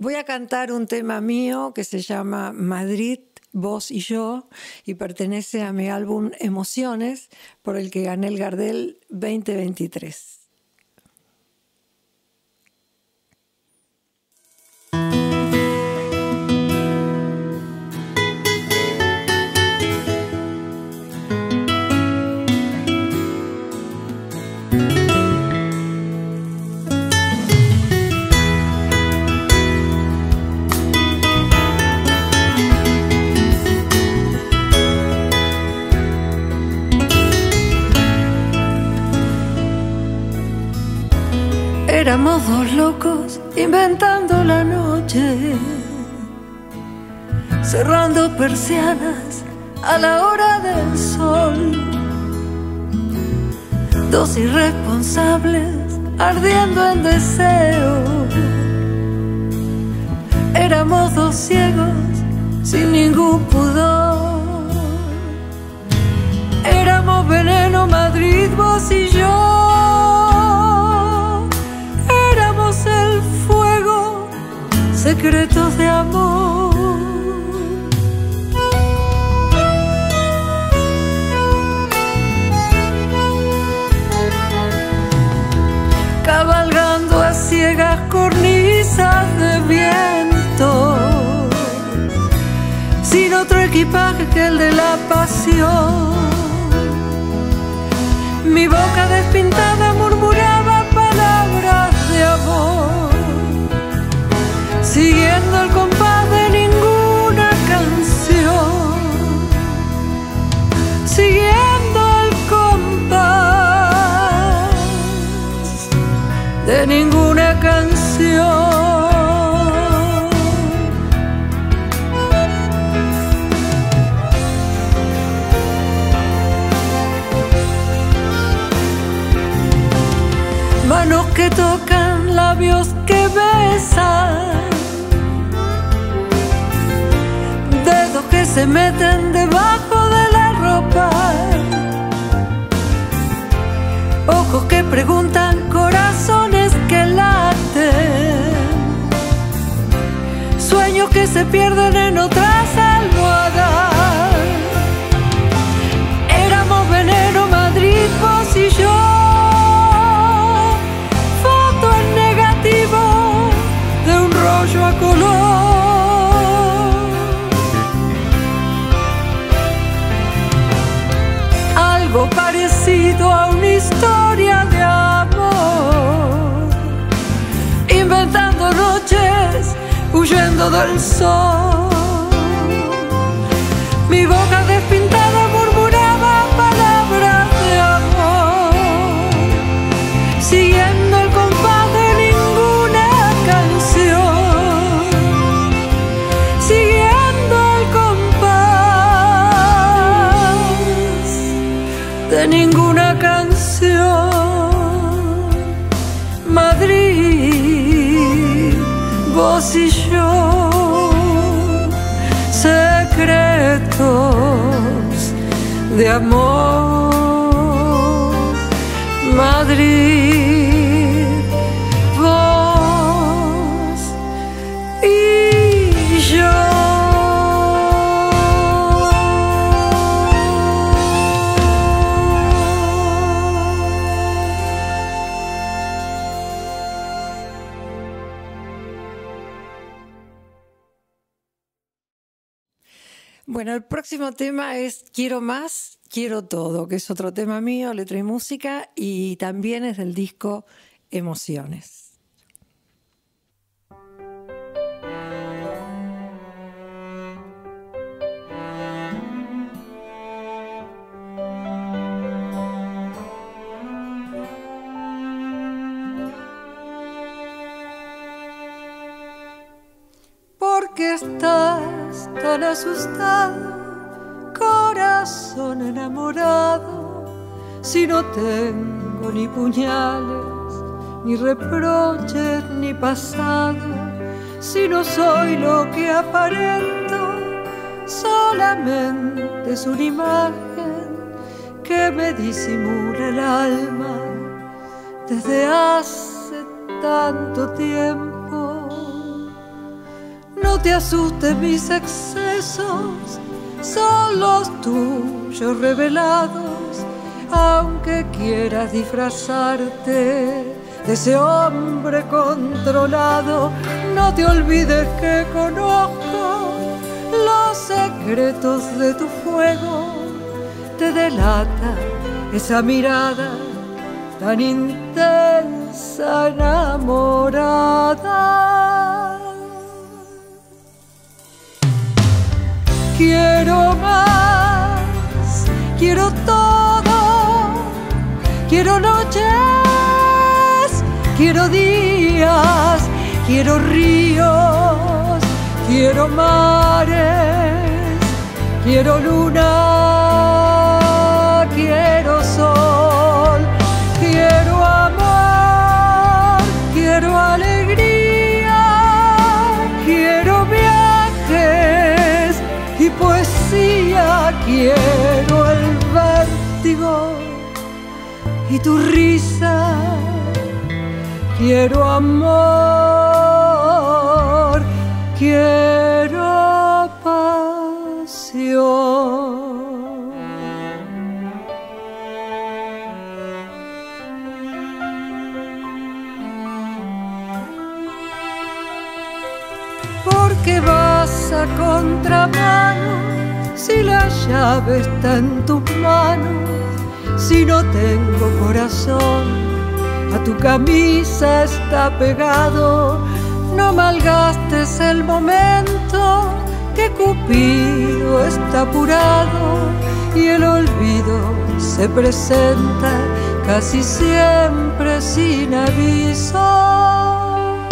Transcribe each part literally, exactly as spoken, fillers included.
Voy a cantar un tema mío que se llama Madrid, vos y yo, y pertenece a mi álbum Emociones, por el que gané el Gardel veinte veintitrés. Éramos dos locos inventando la noche, cerrando persianas a la hora del sol, dos irresponsables ardiendo en deseo. Éramos dos ciegos sin ningún pudor. Éramos veneno, Madrid, vos y yo. El fuego, secretos de amor. Cabalgando a ciegas cornisas de viento, sin otro equipaje que el de la pasión. Mi boca despintada murmuraba palabras de amor, siguiendo el compás de ninguna canción, siguiendo el compás de ninguna canción. Manos que tocan, labios que besan, dedos que se meten debajo de la ropa, ojos que preguntan, corazones que laten, sueños que se pierden en otras almohadas. Éramos veneno, Madrid, vos y yo. Rollo a color, algo parecido a una historia de amor, inventando noches, huyendo del sol. Mi boca despintada murmuraba palabras de amor, siguiendo el compás de ninguna canción, de ninguna canción. Madrid, vos y yo, secretos de amor. Madrid, vos y yo. Bueno, el próximo tema es Quiero más, quiero todo, que es otro tema mío, letra y música, y también es del disco Emociones. Que estás tan asustado, corazón enamorado, si no tengo ni puñales, ni reproches, ni pasado, si no soy lo que aparento, solamente es una imagen que me disimula el alma desde hace tanto tiempo. No te asustes mis excesos, son los tuyos revelados, aunque quieras disfrazarte de ese hombre controlado. No te olvides que conozco los secretos de tu fuego, te delata esa mirada tan intensa, enamorada. Quiero más, quiero todo, quiero noches, quiero días, quiero ríos, quiero mares, quiero luna, quiero sol, quiero amor, quiero alegría, quiero viajes y poesía, quiero el vértigo y tu risa, quiero amor. Quiero pasión. Porque vas a contramano, si la llave está en tus manos, si no tengo corazón, a tu camisa está pegado. No malgastes el momento, que Cupido está apurado y el olvido se presenta casi siempre sin aviso.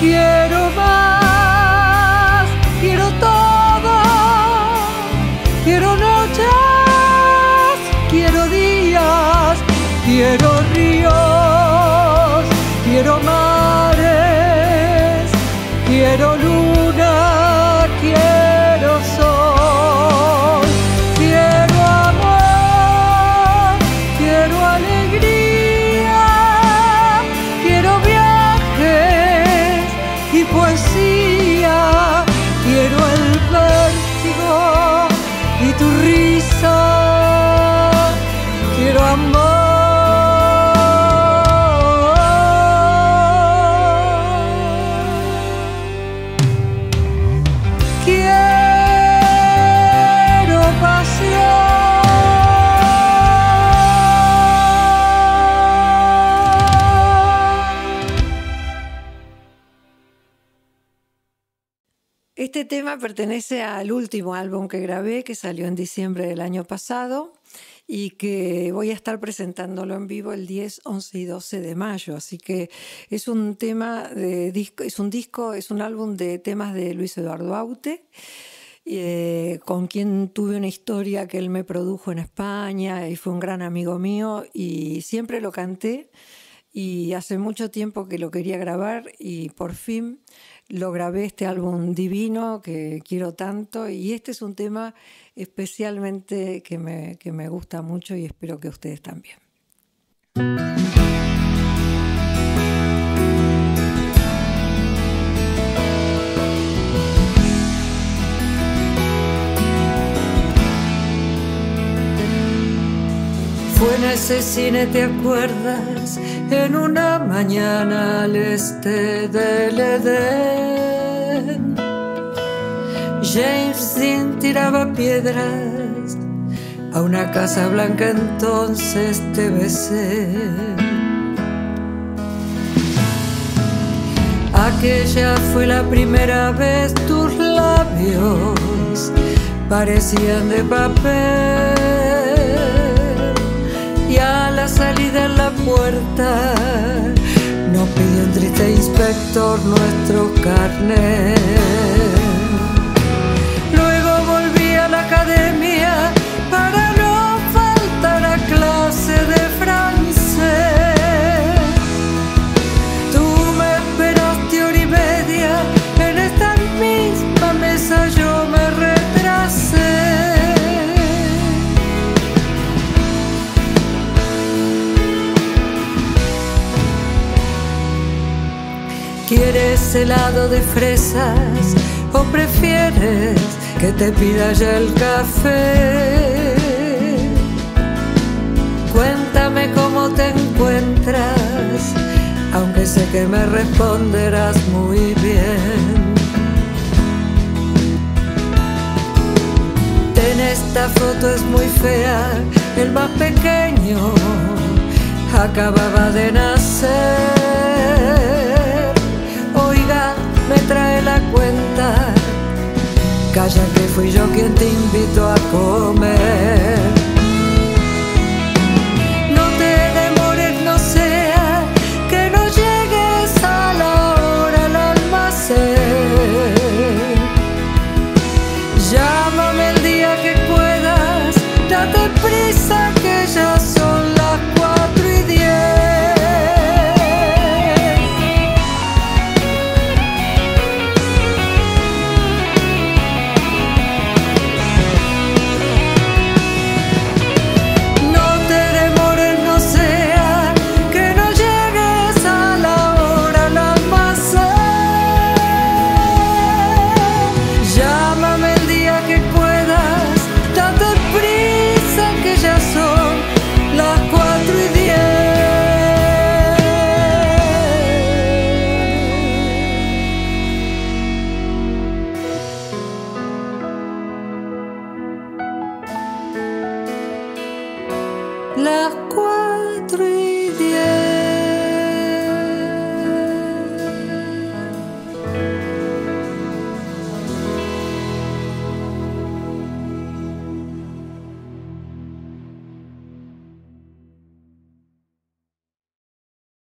Quiero más, quiero todo, quiero noches, quiero días, quiero ríos, quiero mares, quiero luna, quiero sol, quiero amor, quiero alegría, quiero viajes y poesía, quiero el vértigo y tu risa, quiero amor. Este tema pertenece al último álbum que grabé, que salió en diciembre del año pasado y que voy a estar presentándolo en vivo el diez, once y doce de mayo. Así que es un tema de disco, es un disco, es un álbum de temas de Luis Eduardo Aute, eh, con quien tuve una historia que él me produjo en España y fue un gran amigo mío y siempre lo canté. Y hace mucho tiempo que lo quería grabar y por fin lo grabé, este álbum divino que quiero tanto, y este es un tema especialmente que me, que me gusta mucho y espero que ustedes también. Fue en ese cine, ¿te acuerdas? En una mañana al este del Edén. James Dean tiraba piedras a una casa blanca, entonces te besé. Aquella fue la primera vez, tus labios parecían de papel. Y a la salida en la puerta nos pidió un triste inspector nuestro carnet. Luego volví a la academia para no faltar a clase de francés. Tú me esperaste hora y media, en esta misma mesa yo me retrasé. ¿Quieres helado de fresas o prefieres que te pida ya el café? Cuéntame cómo te encuentras, aunque sé que me responderás muy bien. En esta foto es muy fea, el más pequeño acababa de nacer. Oiga, me trae la cuenta, calla que fui yo quien te invitó a comer.